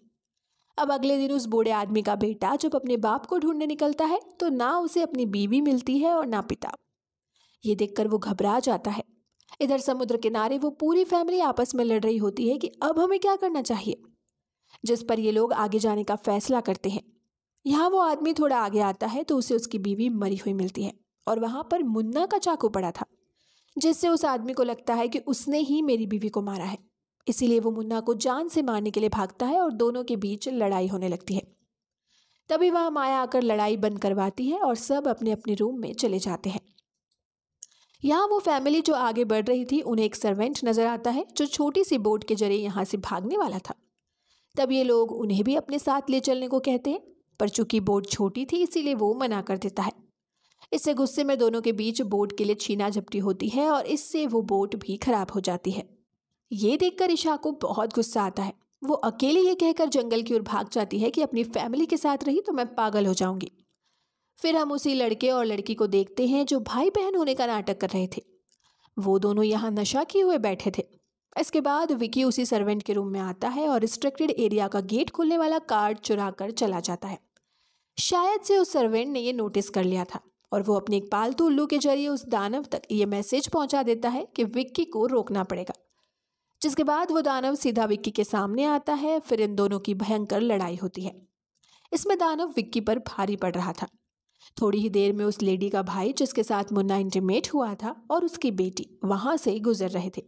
अब अगले दिन उस बूढ़े आदमी का बेटा जब अपने बाप को ढूंढने निकलता है तो ना उसे अपनी बीवी मिलती है और ना पिता। ये देखकर वो घबरा जाता है। इधर समुद्र किनारे वो पूरी फैमिली आपस में लड़ रही होती है कि अब हमें क्या करना चाहिए, जिस पर ये लोग आगे जाने का फैसला करते हैं। यहाँ वो आदमी थोड़ा आगे आता है तो उसे उसकी बीवी मरी हुई मिलती है और वहाँ पर मुन्ना का चाकू पड़ा था, जिससे उस आदमी को लगता है कि उसने ही मेरी बीवी को मारा है। इसीलिए वो मुन्ना को जान से मारने के लिए भागता है और दोनों के बीच लड़ाई होने लगती है। तभी वहाँ माया आकर लड़ाई बंद करवाती है और सब अपने अपने रूम में चले जाते हैं। यहाँ वो फैमिली जो आगे बढ़ रही थी उन्हें एक सर्वेंट नजर आता है जो छोटी सी बोट के जरिए यहाँ से भागने वाला था। तब ये लोग उन्हें भी अपने साथ ले चलने को कहते हैं, पर चूंकि बोट छोटी थी इसीलिए वो मना कर देता है। इससे गुस्से में दोनों के बीच बोट के लिए छीना झपटी होती है और इससे वो बोट भी खराब हो जाती है। ये देखकर ईशा को बहुत गुस्सा आता है। वो अकेले ये कहकर जंगल की ओर भाग जाती है कि अपनी फैमिली के साथ रही तो मैं पागल हो जाऊंगी। फिर हम उसी लड़के और लड़की को देखते हैं जो भाई बहन होने का नाटक कर रहे थे। वो दोनों यहाँ नशा किए हुए बैठे थे। इसके बाद विक्की उसी सर्वेंट के रूम में आता है और रिस्ट्रिक्टेड एरिया का गेट खोलने वाला कार्ड चुरा कर चला जाता है। शायद से उस सर्वेंट ने ये नोटिस कर लिया था और वो अपने एक पालतू उल्लू के जरिए उस दानव तक ये मैसेज पहुँचा देता है कि विक्की को रोकना पड़ेगा, जिसके बाद वो दानव सीधा विक्की के सामने आता है। फिर इन दोनों की भयंकर लड़ाई होती है। इसमें दानव विक्की पर भारी पड़ रहा था। थोड़ी ही देर में उस लेडी का भाई जिसके साथ मुन्ना इंटीमेट हुआ था और उसकी बेटी वहां से गुजर रहे थे।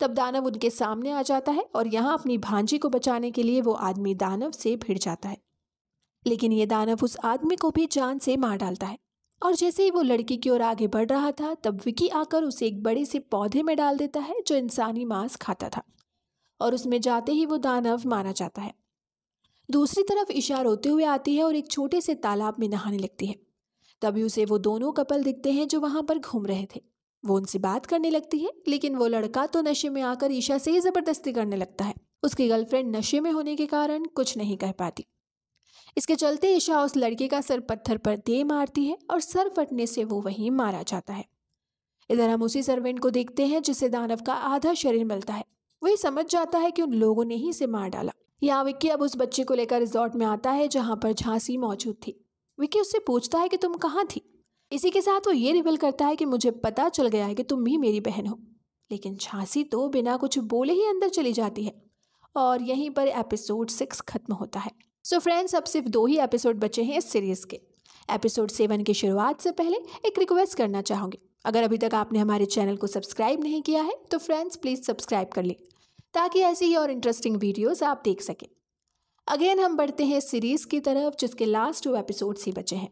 तब दानव उनके सामने आ जाता है और यहाँ अपनी भांजी को बचाने के लिए वो आदमी दानव से भिड़ जाता है, लेकिन ये दानव उस आदमी को भी जान से मार डालता है। और जैसे ही वो लड़की की ओर आगे बढ़ रहा था तब विक्की आकर उसे एक बड़े से पौधे में डाल देता है जो इंसानी मांस खाता था और उसमें जाते ही वो दानव मारा जाता है। दूसरी तरफ ईशा रोते हुए आती है और एक छोटे से तालाब में नहाने लगती है। तभी उसे वो दोनों कपल दिखते हैं जो वहाँ पर घूम रहे थे। वो उनसे बात करने लगती है, लेकिन वो लड़का तो नशे में आकर ईशा से ही ज़बरदस्ती करने लगता है। उसकी गर्लफ्रेंड नशे में होने के कारण कुछ नहीं कह पाती। इसके चलते ईशा उस लड़के का सर पत्थर पर दे मारती है और सर फटने से वो वहीं मारा जाता है। इधर हम उसी सर्वेंट को देखते हैं जिसे दानव का आधा शरीर मिलता है। वही समझ जाता है कि उन लोगों ने ही इसे मार डाला। यहाँ विक्की अब उस बच्चे को लेकर रिजॉर्ट में आता है जहाँ पर झांसी मौजूद थी। विक्की उससे पूछता है कि तुम कहाँ थी। इसी के साथ वो ये रिवील करता है कि मुझे पता चल गया है कि तुम ही मेरी बहन हो। लेकिन झांसी तो बिना कुछ बोले ही अंदर चली जाती है और यहीं पर एपिसोड 6 खत्म होता है। सो फ्रेंड्स, अब सिर्फ 2 ही एपिसोड बचे हैं इस सीरीज़ के। एपिसोड 7 की शुरुआत से पहले एक रिक्वेस्ट करना चाहूँगी। अगर अभी तक आपने हमारे चैनल को सब्सक्राइब नहीं किया है तो फ्रेंड्स प्लीज़ सब्सक्राइब कर लें ताकि ऐसी ही और इंटरेस्टिंग वीडियोस आप देख सकें। अगेन हम बढ़ते हैं सीरीज़ की तरफ जिसके लास्ट 2 एपिसोड्स ही बचे हैं।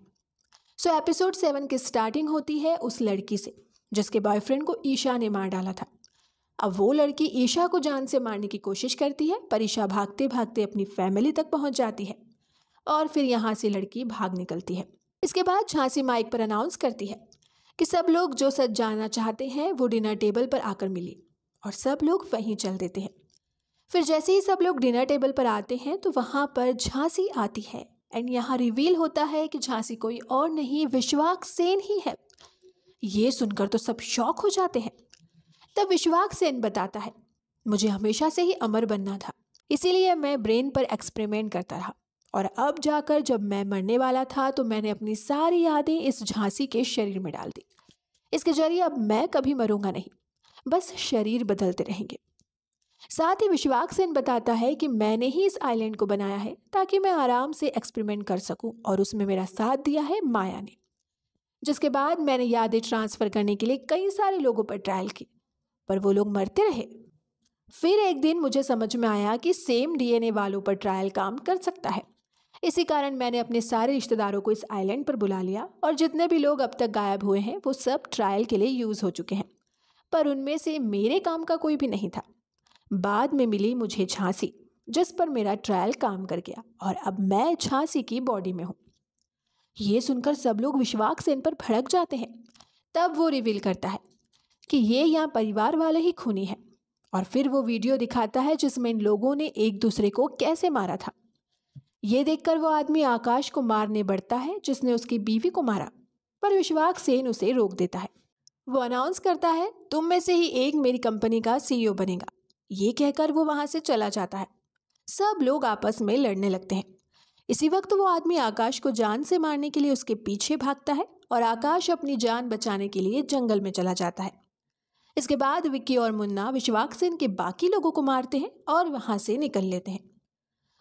सो एपिसोड 7 की स्टार्टिंग होती है उस लड़की से जिसके बॉयफ्रेंड को ईशा ने मार डाला था। अब वो लड़की ईशा को जान से मारने की कोशिश करती है, पर ईशा भागते भागते अपनी फैमिली तक पहुंच जाती है और फिर यहाँ से लड़की भाग निकलती है। इसके बाद झांसी माइक पर अनाउंस करती है कि सब लोग जो सच जानना चाहते हैं वो डिनर टेबल पर आकर मिले और सब लोग वहीं चल देते हैं। फिर जैसे ही सब लोग डिनर टेबल पर आते हैं तो वहाँ पर झांसी आती है एंड यहाँ रिवील होता है कि झांसी कोई और नहीं विश्वाक सेन ही है। ये सुनकर तो सब शॉक हो जाते हैं। तब विश्वाक सेन बताता है, मुझे हमेशा से ही अमर बनना था, इसीलिए मैं ब्रेन पर एक्सपेरिमेंट करता रहा और अब जाकर जब मैं मरने वाला था तो मैंने अपनी सारी यादें इस झांसी के शरीर में डाल दी। इसके जरिए अब मैं कभी मरूंगा नहीं, बस शरीर बदलते रहेंगे। साथ ही विश्वाक सेन बताता है कि मैंने ही इस आइलैंड को बनाया है ताकि मैं आराम से एक्सपेरिमेंट कर सकूं और उसमें मेरा साथ दिया है माया ने। जिसके बाद मैंने यादें ट्रांसफ़र करने के लिए कई सारे लोगों पर ट्रायल की, पर वो लोग मरते रहे। फिर एक दिन मुझे समझ में आया कि सेम डीएनए वालों पर ट्रायल काम कर सकता है। इसी कारण मैंने अपने सारे रिश्तेदारों को इस आइलैंड पर बुला लिया और जितने भी लोग अब तक गायब हुए हैं वो सब ट्रायल के लिए यूज़ हो चुके हैं, पर उनमें से मेरे काम का कोई भी नहीं था। बाद में मिली मुझे झांसी, जिस पर मेरा ट्रायल काम कर गया और अब मैं झांसी की बॉडी में हूँ। ये सुनकर सब लोग विश्वाक सेन पर भड़क जाते हैं। तब वो रिवील करता है कि ये यहाँ परिवार वाले ही खूनी है और फिर वो वीडियो दिखाता है जिसमें इन लोगों ने एक दूसरे को कैसे मारा था। ये देखकर वो आदमी आकाश को मारने बढ़ता है जिसने उसकी बीवी को मारा, पर विश्वाक सेन उसे रोक देता है। वो अनाउंस करता है, तुम में से ही एक मेरी कंपनी का CEO बनेगा। ये कहकर वो वहाँ से चला जाता है। सब लोग आपस में लड़ने लगते हैं। इसी वक्त वो आदमी आकाश को जान से मारने के लिए उसके पीछे भागता है और आकाश अपनी जान बचाने के लिए जंगल में चला जाता है। इसके बाद विक्की और मुन्ना विश्वाक सेन के बाकी लोगों को मारते हैं और वहाँ से निकल लेते हैं।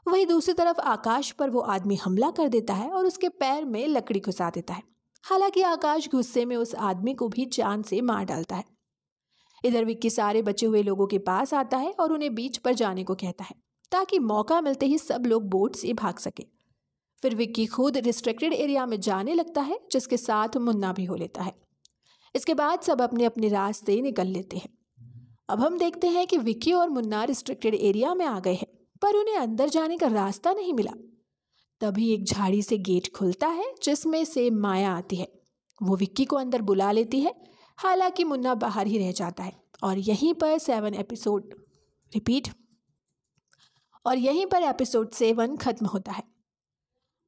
वहीं दूसरी तरफ आकाश पर वो आदमी हमला कर देता है और उसके पैर में लकड़ी घुसा देता है। हालांकि आकाश गुस्से में उस आदमी को भी जान से मार डालता है। इधर विक्की सारे बचे हुए लोगों के पास आता है और उन्हें बीच पर जाने को कहता है ताकि मौका मिलते ही सब लोग बोट से भाग सके। फिर विक्की खुद रिस्ट्रिक्टेड एरिया में जाने लगता है जिसके साथ मुन्ना भी हो लेता है। इसके बाद सब अपने अपने रास्ते निकल लेते हैं। अब हम देखते हैं कि विक्की और मुन्ना रिस्ट्रिक्टेड एरिया में आ गए हैं पर उन्हें अंदर जाने का रास्ता नहीं मिला। तभी एक झाड़ी से गेट खुलता है जिसमें से माया आती है। वो विक्की को अंदर बुला लेती है, हालांकि मुन्ना बाहर ही रह जाता है और यहीं पर एपिसोड 7 खत्म होता है।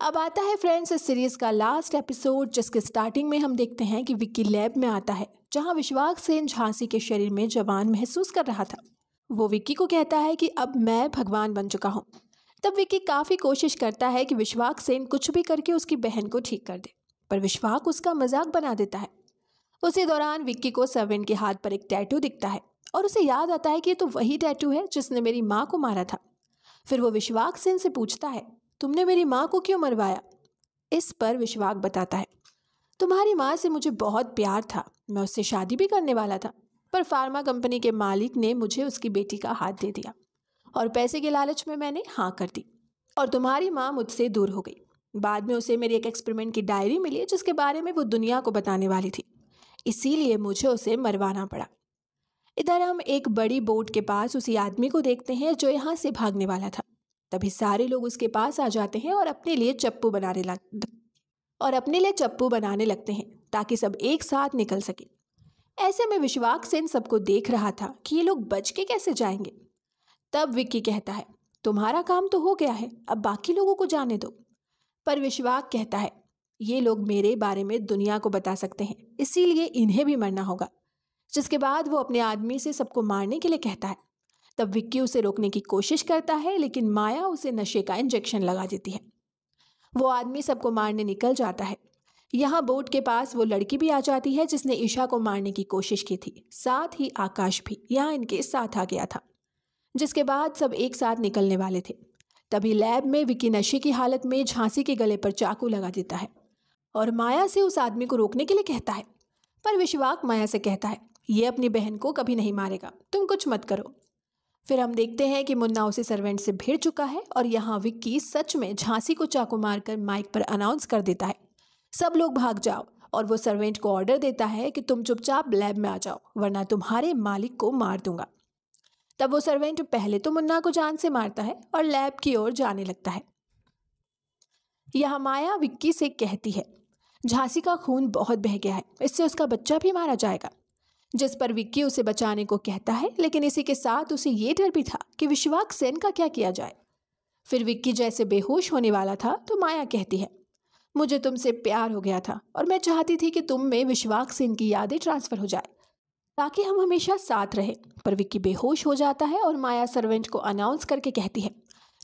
अब आता है फ्रेंड्स इस सीरीज़ का लास्ट एपिसोड जिसके स्टार्टिंग में हम देखते हैं कि विक्की लैब में आता है जहां विश्वाक सेन झांसी के शरीर में जवान महसूस कर रहा था। वो विक्की को कहता है कि अब मैं भगवान बन चुका हूं। तब विक्की काफ़ी कोशिश करता है कि विश्वाक सेन कुछ भी करके उसकी बहन को ठीक कर दे, पर विश्वाक उसका मजाक बना देता है। उसी दौरान विक्की को सर्वेंट के हाथ पर एक टैटू दिखता है और उसे याद आता है कि ये तो वही टैटू है जिसने मेरी माँ को मारा था। फिर वो विश्वाक सेन से पूछता है, तुमने मेरी माँ को क्यों मरवाया? इस पर विश्वाक बताता है, तुम्हारी माँ से मुझे बहुत प्यार था, मैं उससे शादी भी करने वाला था, पर फार्मा कंपनी के मालिक ने मुझे उसकी बेटी का हाथ दे दिया और पैसे के लालच में मैंने हाँ कर दी और तुम्हारी माँ मुझसे दूर हो गई। बाद में उसे मेरी एक एक्सपेरिमेंट की डायरी मिली जिसके बारे में वो दुनिया को बताने वाली थी, इसीलिए मुझे उसे मरवाना पड़ा। इधर हम एक बड़ी बोट के पास उसी आदमी को देखते हैं जो यहाँ से भागने वाला था। तभी सारे लोग उसके पास आ जाते हैं और अपने लिए चप्पू बनाने लगते हैं ताकि सब एक साथ निकल सके। ऐसे में विश्वाक सेन सबको देख रहा था कि ये लोग बच के कैसे जाएंगे। तब विक्की कहता है, तुम्हारा काम तो हो गया है, अब बाकी लोगों को जाने दो। पर विश्वाक कहता है, ये लोग मेरे बारे में दुनिया को बता सकते हैं, इसीलिए इन्हें भी मरना होगा। जिसके बाद वो अपने आदमी से सबको मारने के लिए कहता है। तब विक्की उसे रोकने की कोशिश करता है लेकिन माया उसे नशे का इंजेक्शन लगा देती है। वो आदमी सबको मारने निकल जाता है। यहाँ बोट के पास वो लड़की भी आ जाती है जिसने ईशा को मारने की कोशिश की थी, साथ ही आकाश भी यहाँ इनके साथ आ गया था। जिसके बाद सब एक साथ निकलने वाले थे। तभी लैब में विक्की नशे की हालत में झांसी के गले पर चाकू लगा देता है और माया से उस आदमी को रोकने के लिए कहता है, पर विश्वाक माया से कहता है, ये अपनी बहन को कभी नहीं मारेगा, तुम कुछ मत करो। फिर हम देखते हैं कि मुन्ना उसे सर्वेंट से भिड़ चुका है और यहाँ विक्की सच में झांसी को चाकू मारकर माइक पर अनाउंस कर देता है, सब लोग भाग जाओ, और वो सर्वेंट को ऑर्डर देता है कि तुम चुपचाप लैब में आ जाओ वरना तुम्हारे मालिक को मार दूंगा। तब वो सर्वेंट पहले तो मुन्ना को जान से मारता है और लैब की ओर जाने लगता है। यह माया विक्की से कहती है, झांसी का खून बहुत बह गया है, इससे उसका बच्चा भी मारा जाएगा। जिस पर विक्की उसे बचाने को कहता है, लेकिन इसी के साथ उसे ये डर भी था कि विश्वाक सेन का क्या किया जाए। फिर विक्की जैसे बेहोश होने वाला था तो माया कहती है, मुझे तुमसे प्यार हो गया था और मैं चाहती थी कि तुम में विश्वाक सेन की यादें ट्रांसफ़र हो जाए ताकि हम हमेशा साथ रहें। पर विक्की बेहोश हो जाता है और माया सर्वेंट को अनाउंस करके कहती है,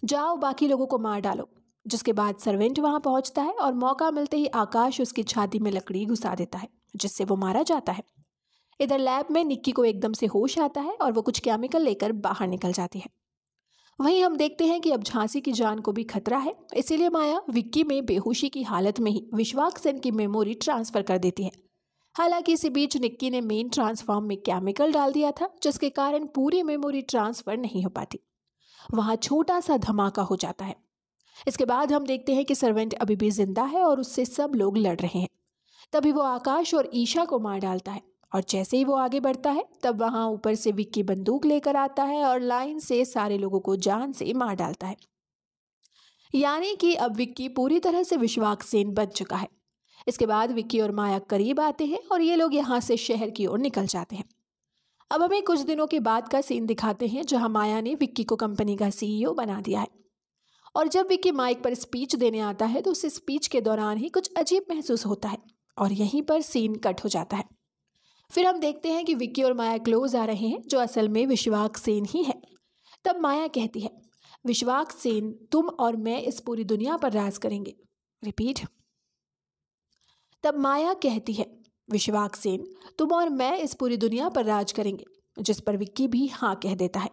जाओ बाकी लोगों को मार डालो। जिसके बाद सर्वेंट वहां पहुंचता है और मौका मिलते ही आकाश उसकी छाती में लकड़ी घुसा देता है जिससे वो मारा जाता है। इधर लैब में निक्की को एकदम से होश आता है और वो कुछ केमिकल लेकर बाहर निकल जाती है। वहीं हम देखते हैं कि अब झांसी की जान को भी खतरा है, इसीलिए माया विक्की में बेहोशी की हालत में ही विश्वाक सेन की मेमोरी ट्रांसफ़र कर देती है। हालांकि इसी बीच निक्की ने मेन ट्रांसफॉर्म में केमिकल डाल दिया था जिसके कारण पूरी मेमोरी ट्रांसफ़र नहीं हो पाती। वहाँ छोटा सा धमाका हो जाता है। इसके बाद हम देखते हैं कि सर्वेंट अभी भी जिंदा है और उससे सब लोग लड़ रहे हैं। तभी वो आकाश और ईशा को मार डालता है और जैसे ही वो आगे बढ़ता है तब वहाँ ऊपर से विक्की बंदूक लेकर आता है और लाइन से सारे लोगों को जान से मार डालता है। यानी कि अब विक्की पूरी तरह से विश्वाक सेन बच चुका है। इसके बाद विक्की और माया करीब आते हैं और ये लोग यहाँ से शहर की ओर निकल जाते हैं। अब हमें कुछ दिनों के बाद का सीन दिखाते हैं जहाँ माया ने विक्की को कंपनी का CEO बना दिया है और जब विक्की माइक पर स्पीच देने आता है तो उसे स्पीच के दौरान ही कुछ अजीब महसूस होता है और यहीं पर सीन कट हो जाता है। फिर हम देखते हैं कि विक्की और माया क्लोज आ रहे हैं जो असल में विश्वाक सेन ही है। तब माया कहती है, विश्वाक सेन तुम और मैं इस पूरी दुनिया पर राज करेंगे। रिपीट। तब माया कहती है, विश्वाक सेन तुम और मैं इस पूरी दुनिया पर राज करेंगे, जिस पर विक्की भी हाँ कह देता है।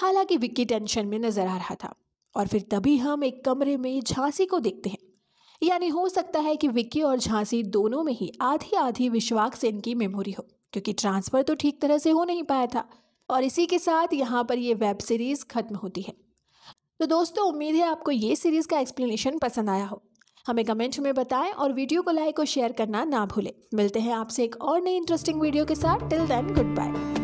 हालांकि विक्की टेंशन में नजर आ रहा था। और फिर तभी हम एक कमरे में झांसी को देखते हैं, यानी हो सकता है कि विक्की और झांसी दोनों में ही आधी आधी विश्वाक सेन की मेमोरी हो, क्योंकि ट्रांसफ़र तो ठीक तरह से हो नहीं पाया था। और इसी के साथ यहाँ पर ये वेब सीरीज़ खत्म होती है। तो दोस्तों, उम्मीद है आपको ये सीरीज़ का एक्सप्लेनेशन पसंद आया हो। हमें कमेंट में बताएं और वीडियो को लाइक और शेयर करना ना भूलें। मिलते हैं आपसे एक और नई इंटरेस्टिंग वीडियो के साथ। Till then, good bye.